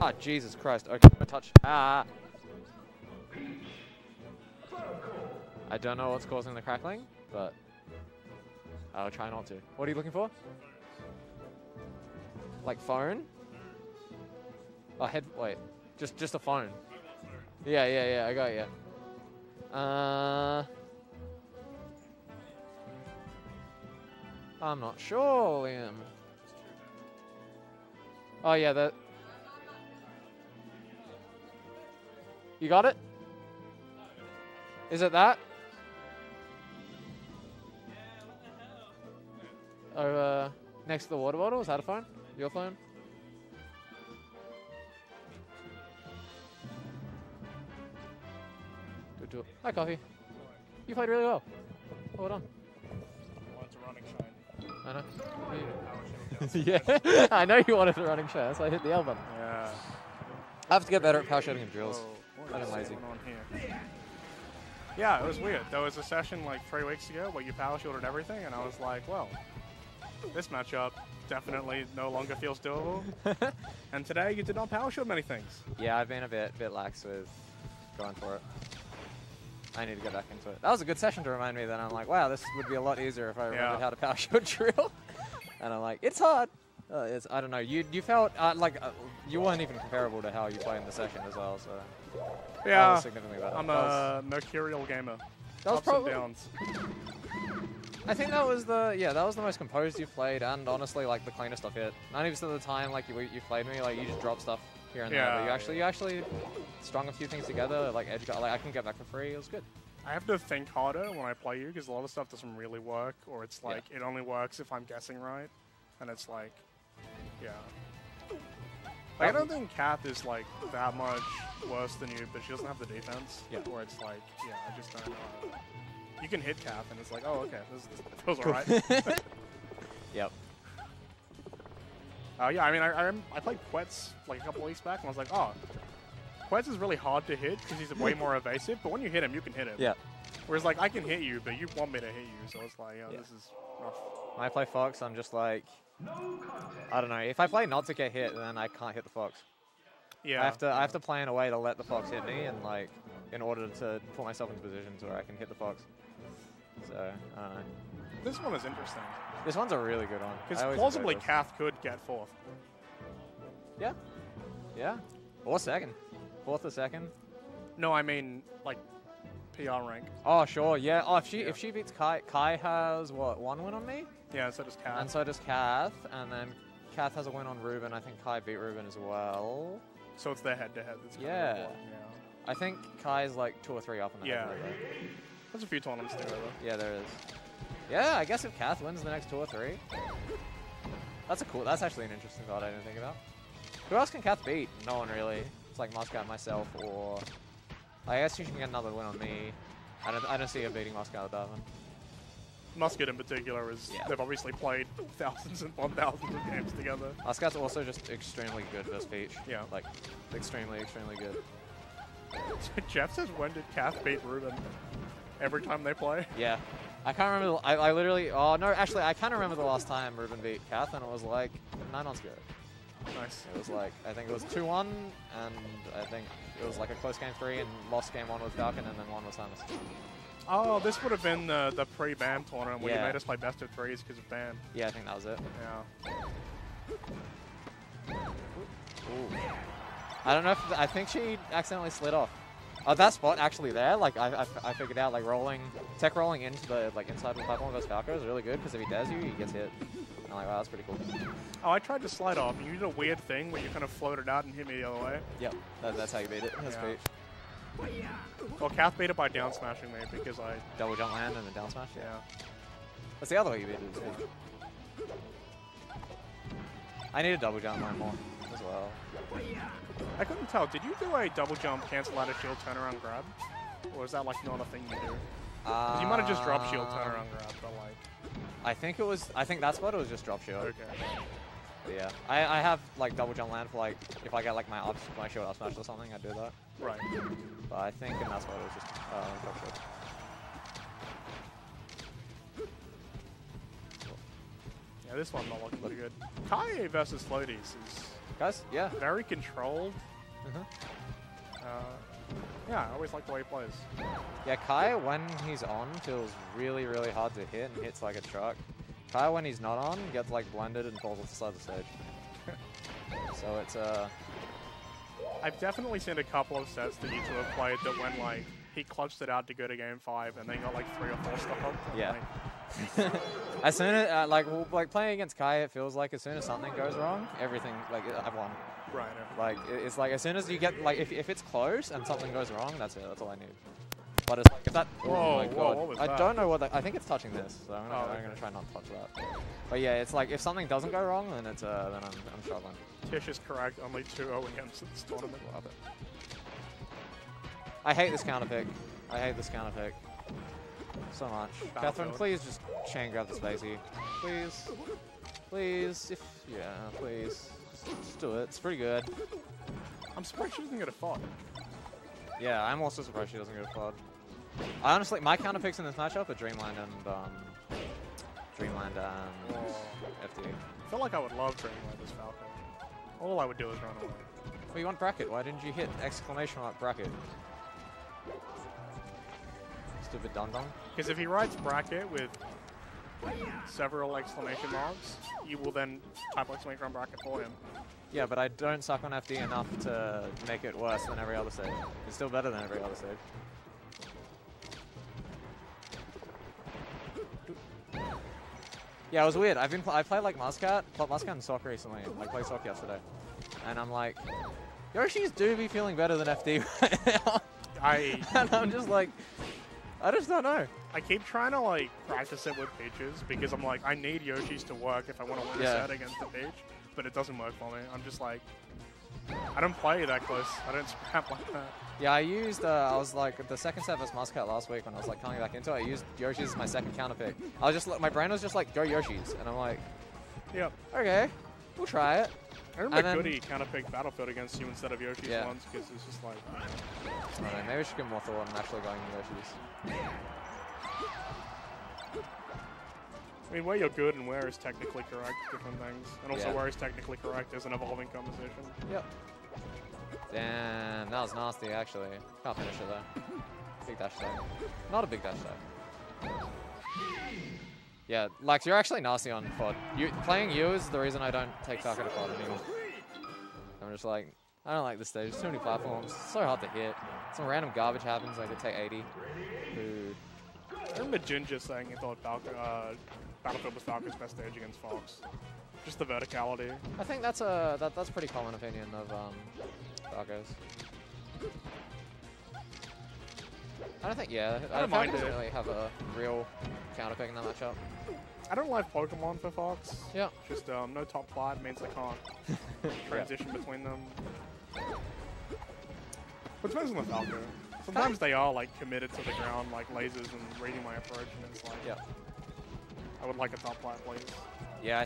Ah, oh, Jesus Christ. Okay, touch. Ah. I don't know what's causing the crackling, but I'll try not to. What are you looking for? Like phone? Oh, head. Wait. Just a phone. Yeah. I got you. I'm not sure, Liam. Oh, yeah, that. You got it? Is it that? Over next to the water bottle? Is that a phone? Your phone? Good job. Hi, Coffee. You played really well. Well done. I know. Yeah, I know you wanted the running shot, so I hit the L button. Yeah. I have to get better at power shooting and drills. I'm lazy. Yeah, it was weird. There was a session like 3 weeks ago where you power shielded everything, and I was like, well, this matchup definitely no longer feels doable. And today you did not power shield many things. Yeah, I've been a bit lax with going for it. I need to get back into it. That was a good session to remind me that I'm like, wow, this would be a lot easier if I remembered how to power shield drill. And I'm like, it's hard. I don't know. You felt like you weren't even comparable to how you played in the session as well. So yeah, was significantly better. I'm a mercurial gamer. That was probably. Ups and downs. I think that was the most composed you've played, and honestly, like the cleanest I've hit. 90% of the time, like you played me, like you just drop stuff here and there. But you actually strung a few things together, like edge guard. Like I can get back for free. It was good. I have to think harder when I play you because a lot of stuff doesn't really work, or it's like it only works if I'm guessing right, and it's like, yeah. Like, I don't think Kath is like that much worse than you, but she doesn't have the defense. Yeah. Where it's like, yeah, I just don't know. You can hit Kath, and it's like, oh, okay, this feels alright. Yep. Yeah, I mean, I played Quetz like a couple weeks back, and I was like, oh, Quetz is really hard to hit because he's way more evasive, but when you hit him, you can hit him. Yeah. Whereas, like, I can hit you, but you want me to hit you, so it's like, oh, this is rough. When I play Fox, I'm just like, I don't know. If I play not to get hit, then I can't hit the Fox. Yeah. I have to play in a way to let the Fox hit me, and like, in order to put myself into positions where I can hit the Fox. So, I don't know. This one is interesting. This one's a really good one. Because plausibly, Kath could get fourth. Yeah. Yeah. Or second. Fourth or second. No, I mean, like, PR rank. Oh, sure, yeah. Oh, if she beats Kai, Kai has, what, one win on me? Yeah, so does Kath. And so does Kath, and then Kath has a win on Ruben. I think Kai beat Ruben as well. So it's their head-to-head. Yeah. I think Kai's like 2 or 3 up on that. Yeah. There's a few tournaments there, though. Yeah, there is. Yeah, I guess if Kath wins the next 2 or 3. That's actually an interesting thought I didn't think about. Who else can Kath beat? No one really. It's like Muscat, myself, or I guess she can get another win on me. I don't see her beating Muscat at that one. Muscat in particular is, they've obviously played thousands and 1,000s of games together. Muscat's also just extremely good versus Peach. Yeah. Like, extremely, extremely good. Jeff says, when did Kath beat Ruben? Every time they play? Yeah. I can't remember. I literally. Oh no, actually, I can remember the last time Ruben beat Kath, and it was like 9 months ago. Nice. It was like, I think it was 2-1, and I think it was like a close game 3, and lost game 1 with Falcon, and then 1 with Samus. Oh, this would have been the pre-BAM tournament where you made us play best of 3s because of BAM. Yeah, I think that was it. Yeah. Ooh. I don't know if I think she accidentally slid off. Oh, that spot actually there, like I figured out, like tech rolling into the like inside of the platform versus Falco is really good because if he does you, he gets hit. I'm like, wow, that's pretty cool. Oh, I tried to slide off, and you did a weird thing where you kind of floated out and hit me the other way. Yep, that's how you beat it. That's Peach. Well, Kath beat it by down smashing me because I double jump land and then down smash. Yeah. That's the other way you beat it. Too. I need a double jump land more as well. I couldn't tell. Did you do a double jump, cancel out a shield, turnaround grab? Or is that like not a thing you do? You might have just dropped shield, turnaround grab, but like. I think that's what it was, just drop shield. Okay. But yeah. I have like double jump land for like, if I get like my shield up smash or something, I do that. Right. But I think that's what it was, just drop shield. Cool. Yeah, this one's not looking pretty good. Kai versus Floaties is Guys? Yeah. Very controlled. Yeah, I always like the way he plays. Yeah, Kai, when he's on, feels really, really hard to hit and hits like a truck. Kai, when he's not on, gets like blended and falls off the side of the stage. So it's I've definitely seen a couple of sets that you two have played that when like he clutched it out to go to game 5 and then got like 3 or 4 stopped. Yeah. Like, as soon as like playing against Kai, it feels like as soon as something goes wrong, everything like I've won. Right. Like it's like as soon as you get like if it's close and something goes wrong, that's it. That's all I need. But it's like if that. Whoa, oh my god! What was that? I don't know what. That, I think it's touching this, so I'm gonna, I'm gonna try not to touch that. But yeah, it's like if something doesn't go wrong, then it's then I'm struggling. Tish is correct. Only 2 OEMs in this tournament. Love it. I hate this counter pick. I hate this counter pick so much. Katherine, please just chain grab the spacey. Please, please. If yeah, please. Just do it. It's pretty good. I'm surprised she doesn't get a FOD. Yeah, I'm also surprised she doesn't get a FOD. I honestly, my counter picks in this matchup are Dreamland and FD. I feel like I would love Dreamland as Falco. All I would do is run away. Well, you want bracket? Why didn't you hit exclamation mark bracket? Stupid dum dum. Because if he writes bracket with several exclamation marks, you will then type exclamation on bracket for him. Yeah, but I don't suck on FD enough to make it worse than every other save. It's still better than every other save. Yeah, it was weird. I played like Muscat and Sock recently. I played Sock yesterday, and I'm like, Yoshis do be feeling better than FD right now. And I'm just like, I just don't know. I keep trying to like practice it with Peaches because I'm like, I need Yoshis to work if I want to win a set against the Peach, but it doesn't work for me. I'm just like, I don't play that close. I don't scrap like that. Yeah, I used, I was like, the second set versus Muscat last week when I was like coming back into it, I used Yoshis as my second counter pick. I was just, my brain was just like, go Yoshis. And I'm like, yeah, okay, we'll try it. I remember Goody counterpicked Battlefield against you instead of Yoshi's once because it's just like. I don't know, maybe I should give more thought on actually going to Yoshi's. I mean, where you're good and where is technically correct, different things. And also where is technically correct is an evolving conversation. Yep. Damn, that was nasty actually. Can't finish it though. Big dash tag. Not a big dash tag. Yeah, Lax, you're actually nasty on FOD. Playing you is the reason I don't take Taka to FOD anymore. I'm just like, I don't like this stage. There's too many platforms. It's so hard to hit. Some random garbage happens. I could take 80. Dude. I remember Ginger saying he thought Battlefield was Falco's best stage against Fox. Just the verticality. I think that's a that's a pretty common opinion of Falco's. I don't think, I don't really have a real counterpick in that matchup. I don't like Pokemon for Fox. Yeah. Just no top 5 means I can't transition between them. But it depends on the Falco. Sometimes they are like committed to the ground, like lasers and reading my approach, and it's like, I would like a top 5, please. Yeah,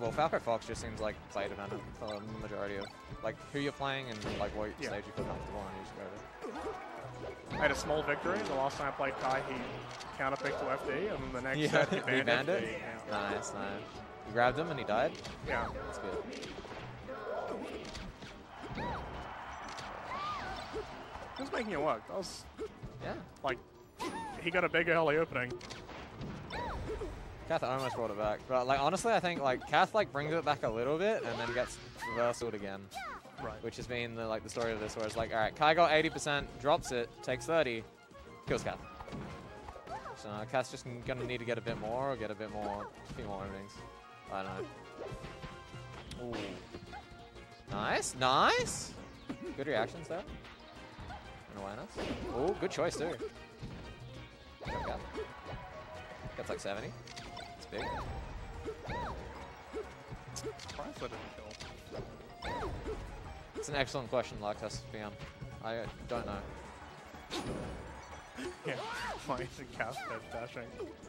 well, Falco Fox just seems like play dependent for the majority of, like, who you're playing and, like, what stage you feel comfortable on, you just go there. I had a small victory. The last time I played Kai, he counterpicked to FD, and the next set he banned it. Yeah. Nice, nice. You grabbed him and he died? Yeah. That's good. He was making it work. That was... Yeah. Like, he got a big early opening. Kath almost brought it back. But, like, honestly, I think, like, Kath, like, brings it back a little bit and then gets reversaled again. Right. Which has been the, like, the story of this, where it's like, all right, Kai got 80%, drops it, takes 30, kills Kath. So Kath's just gonna need to get a bit more, or get a few more openings. I don't know. Ooh. Nice, nice. Good reactions there. And awareness. Ooh, good choice too. That's like 70. It's big. Surprised I didn't kill. It's an excellent question, Lark, that's beyond. I don't know. Yeah, why is it Kath dashing?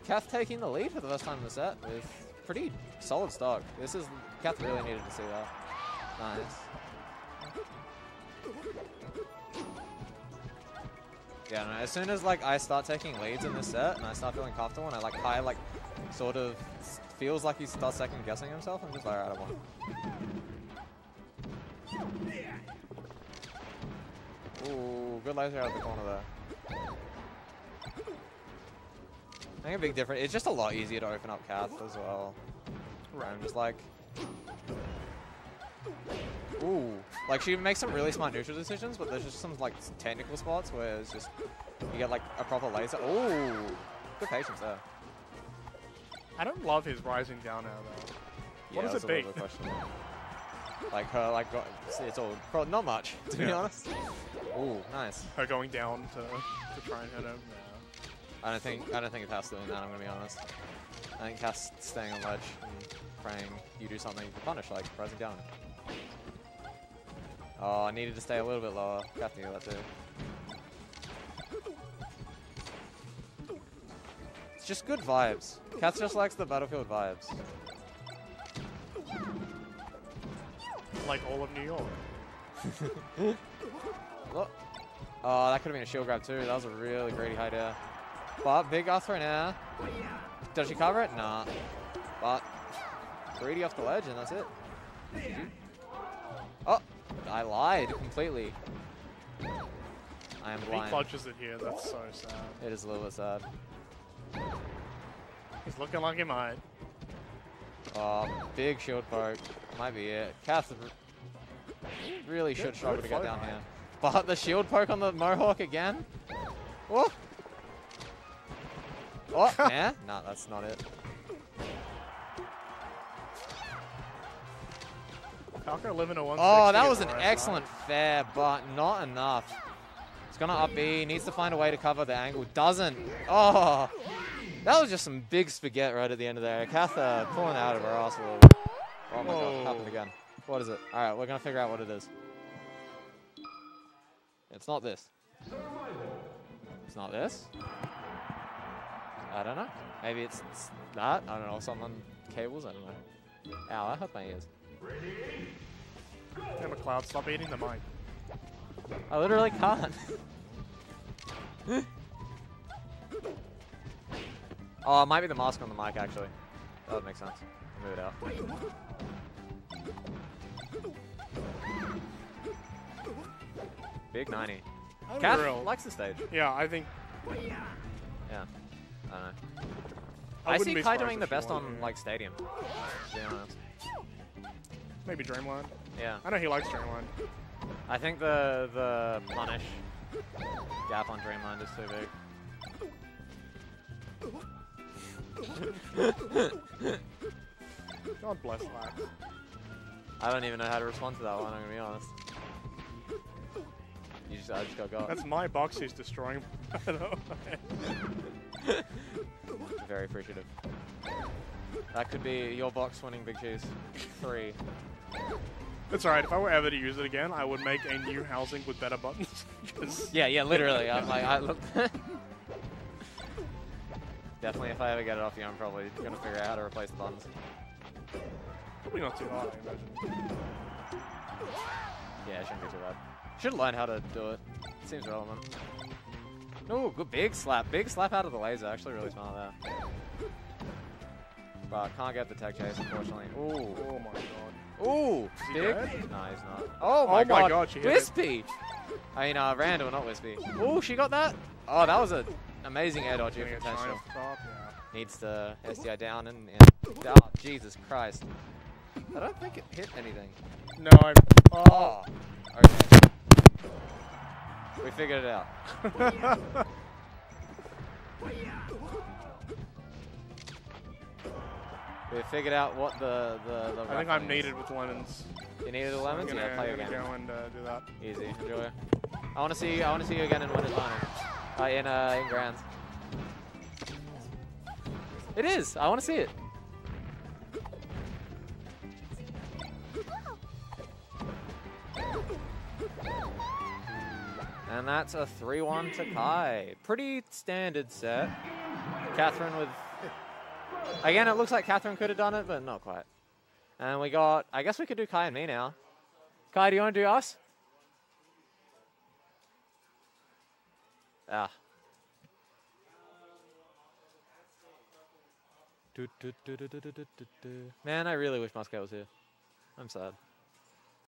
Kath taking the lead for the first time in the set with pretty solid stock. This is, Kath really needed to see that. Nice. Yeah, no, as soon as like I start taking leads in this set and I start feeling comfortable and I like high, like sort of feels like he starts second guessing himself, I'm just like, alright, I won. laser out of the corner there. I think a big difference. It's just a lot easier to open up Kath as well. Right. I'm just like, ooh, like she makes some really smart neutral decisions, but there's just some like technical spots where it's just you get like a proper laser. Ooh, good patience there. I don't love his rising down now though. What yeah, does it be? Like her, like it's all not much to be honest. Ooh, nice. Her going down to try and hit him. I don't think it has to do that. I'm gonna be honest. I think Cass staying on ledge and praying you do something to punish, like rising down. Oh, I needed to stay a little bit lower. Cass knew that too. It's just good vibes. Cass just likes the battlefield vibes. Like all of New York. Look. Oh, that could have been a shield grab too. That was a really greedy high there. But big off right now. Does she cover it? Nah. But greedy off the ledge and that's it. Oh, I lied completely. I am blind. He clutches it here. That's so sad. It is a little bit sad. He's looking like he might. Oh, big shield poke. Might be it. Kath really should struggle to get down here. But the shield poke on the Mohawk again. Oh. Oh, yeah? Nah, that's not it. Falco living a 160. Oh, that was an excellent fair, but not enough. It's gonna up B. Needs to find a way to cover the angle. Doesn't. Oh, that was just some big spaghetti right at the end of there. Katha pulling out of her ass a little bit. Oh my god, happened again. What is it? All right, we're gonna figure out what it is. It's not this. It's not this. I don't know. Maybe it's that. I don't know. Someone cables. I don't know. Ow, that hurt my ears. Damn it, Cloud. Stop eating the mic. I literally can't. Oh, it might be the mask on the mic, actually. That would make sense. I'll move it out. Big 90. Cat likes the stage. Yeah, I think. Yeah. I don't know. I see Kai doing the best on like Stadium. Yeah. Maybe Dreamland. Yeah. I know he likes Dreamland. I think the punish gap on Dreamland is too big. God bless Lack. I don't even know how to respond to that one. I'm gonna be honest. I just got. That's my box he's destroying. By the way. Very appreciative. That could be your box winning Big Cheese 3. That's alright. If I were ever to use it again, I would make a new housing with better buttons. yeah, literally. I'm like, I look. Definitely, if I ever get it off you, I'm probably gonna figure out how to replace the buttons. Probably not too hard, I imagine. Yeah, it shouldn't be too bad. Should learn how to do it. Seems relevant. Oh, good big slap. Big slap out of the laser. Actually really smart there. But can't get the tech chase, unfortunately. Ooh. Oh my god. Ooh. Big? No, he's not. Oh my god. She Wispy! I mean, Randall, not Wispy. Ooh, she got that? Oh, that was an amazing air dodge. Potential. Needs to SDI down and down. Oh, Jesus Christ. I don't think it hit anything. No, I'm... Oh. Okay. We figured it out. We figured out what the I think I'm needed with lemons. You needed the lemons? Yeah, play again. Go and do that. Easy, enjoy. I want to see you again in Winter's Final. In Grands. It is. I want to see it. And that's a 3-1 to Kai. Pretty standard set. Katherine with... Again, it looks like Katherine could have done it, but not quite. And we got... I guess we could do Kai and me now. Kai, do you want to do us? Ah. Man, I really wish Moscow was here. I'm sad.